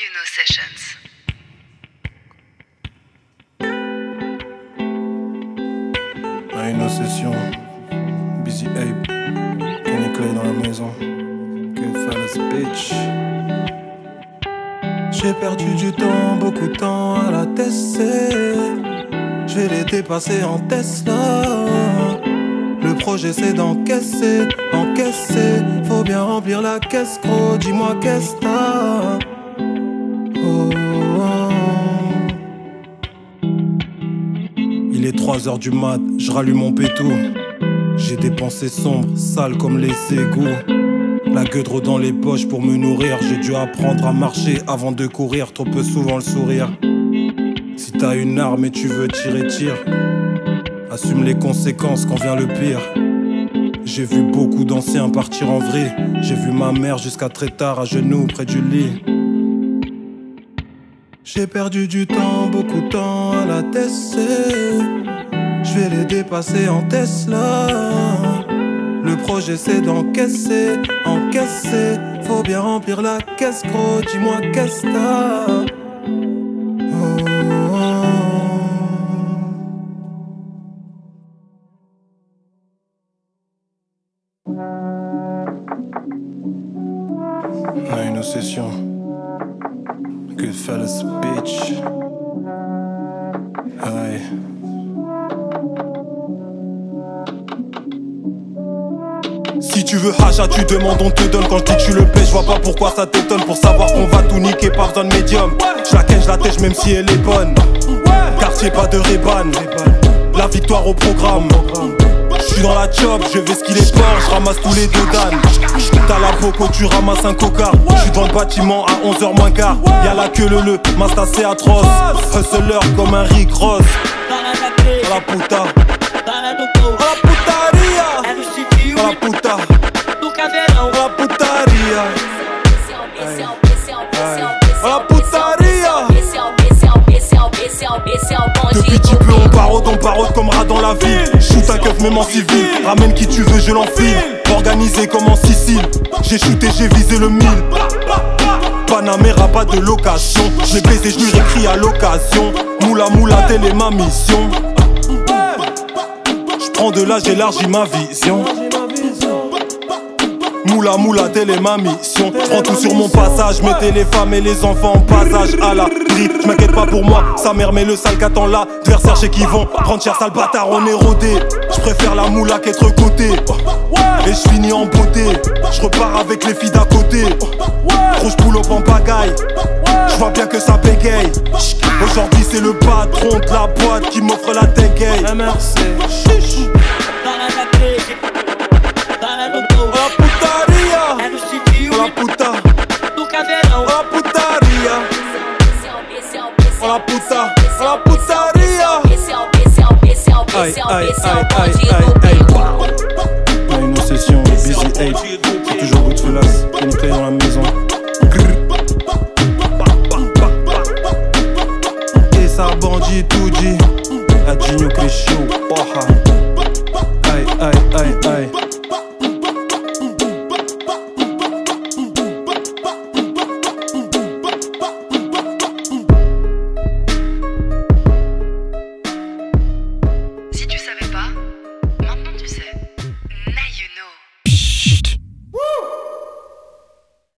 Nayuno Sessions. Nayuno Sessions, Busy Ape, Kenny Clay dans la maison, Kefalas Bitch. J'ai perdu du temps, beaucoup de temps à la Tesla. Je vais les dépasser en Tesla. Le projet c'est d'encaisser, encaisser. Faut bien remplir la caisse, gros. Dis-moi qu'est-ce t'as. Il est 3h du mat, je rallume mon pétou. J'ai des pensées sombres, sales comme les égouts. La gueule trop dans les poches pour me nourrir. J'ai dû apprendre à marcher avant de courir. Trop peu souvent le sourire. Si t'as une arme et tu veux tirer, tire. Assume les conséquences quand vient le pire. J'ai vu beaucoup d'anciens partir en vrille. J'ai vu ma mère jusqu'à très tard à genoux près du lit. J'ai perdu du temps, beaucoup de temps à la Tesla. Je vais les dépasser en Tesla. Le projet c'est d'encaisser, encaisser. Faut bien remplir la caisse, gros. Dis-moi qu'est-ce t'as. Nayuno Sessions, Goodfellas Bitch. Aïe. Si tu veux hacha, tu demandes, on te donne. Quand je dis que je suis le paix, je vois pas pourquoi ça t'étonne. Pour savoir qu'on va tout niquer par zone médium. Je la ken, je la tèche même si elle est bonne. Quartier pas de Ray-Ban. La victoire au programme. Je suis dans la job, je vais ce qu'il est peur, je ramasse tous les deux d'âne. T'as la poco, tu ramasses un coca. Je suis devant le bâtiment à 11h moins quart. Y'a la queue le ma c'est atroce. Hustler comme un Rick Ross. A la puta, a la puta, a la putaria. A la putaria. Depuis tu peux on parode comme rat dans la ville. Shoot ta keuf même en civil. Ramène qui tu veux je l'enfile. Organisé comme en Sicile. J'ai shooté, j'ai visé le 1000. Panaméra pas de location. J'ai baisé, je lui récris à l'occasion. Moula moula telle est ma mission. Je prends de l'âge, j'élargis ma vision. Moula moula telle est ma mission. Je prends tout sur mon passage. Mettez les femmes et les enfants en passage à la. Je m'inquiète pas pour moi, sa mère met le sale qu'attend là. Adversaire chez qui vont, prendre cher sale bâtard, on est rodé. Je préfère la moula qu'être coté. Et je finis en beauté. Je repars avec les filles d'à côté. Rouge boulot en pagaille. Je vois bien que ça bégaye. Aujourd'hui c'est le patron de la boîte qui m'offre la dégaye. MRC. La puta. La putaria. La puta, la putaria. Aïe, aïe, aïe, aïe, aïe, aïe. Nayuno Sessions, Busy Ape. Toujours Goodfellas, Kenny Clay dans la maison. Et ça bandit tout dit. Adinho Crescio, porra.